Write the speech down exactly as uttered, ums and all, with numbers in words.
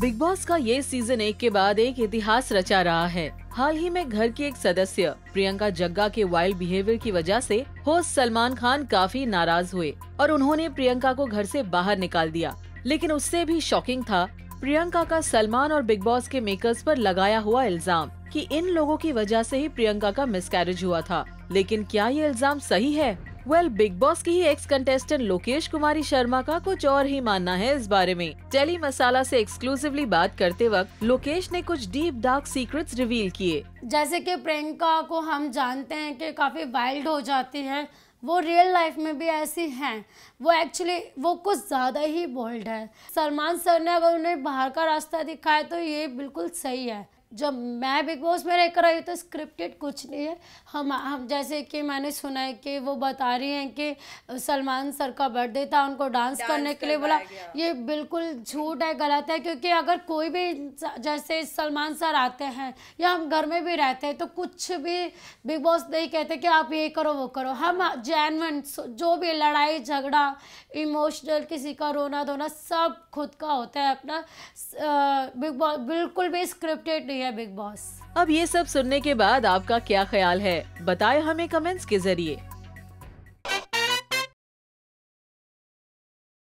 Big boss का ये season एक के बाद एक इतिहास रचा रहा है। हाल ही में घर की एक सदस्य प्रियंका जग्गा के वाइल्ड बिहेवियर की वजह से होस्ट सलमान खान काफी नाराज हुए और उन्होंने प्रियंका को घर से बाहर निकाल दिया। लेकिन उससे भी शॉकिंग था प्रियंका का सलमान और बिग बॉस के मेकर्स पर लगाया हुआ इल्जाम कि इन लोगों की वजह से ही प्रियंका का मिसकैरेज हुआ था। लेकिन क्या ये इल्जाम सही है? वेल, बिग बॉस की ही एक्स कंटेस्टेंट लोकेश कुमारी शर्मा का कुछ और ही मानना है इस बारे में। टेली मसाला से एक्सक्लूसिवली बात करते वक्त लोकेश ने कुछ डीप डार्क सीक्रेट्स रिवील किए। जैसे कि प्रियंका को हम जानते हैं कि काफी वाइल्ड हो जाती हैं, वो रियल लाइफ में भी ऐसी हैं। वो एक्चुअली वो कुछ ज़्यादा ही बोल्ड है। सलमान सर ने अगर उन्हें बाहर का रास्ता दिखाया तो ये बिल्कुल सही है। जब मैं बिग बॉस में रहकर आई तो स्क्रिप्टेड कुछ नहीं है। हम हम जैसे कि मैंने सुना है कि वो बता रही हैं कि सलमान सर का बर्थडे था, उनको डांस करने के लिए बोला। ये बिल्कुल झूठ है, गलत है, क्योंकि अगर कोई भी जैसे सलमान सर आते हैं या हम घर में भी रहते हैं तो कुछ भी बिग बॉस नहीं कहते कि आप ये करो वो करो। हम जेन्युइन जो भी लड़ाई झगड़ा, इमोशनल, किसी का रोना धोना सब खुद का होता है अपना। बिग बॉस बिल्कुल भी स्क्रिप्टेड नहीं है बिग बॉस। अब ये सब सुनने के बाद आपका क्या ख्याल है? बताएं हमें कमेंट्स के जरिए।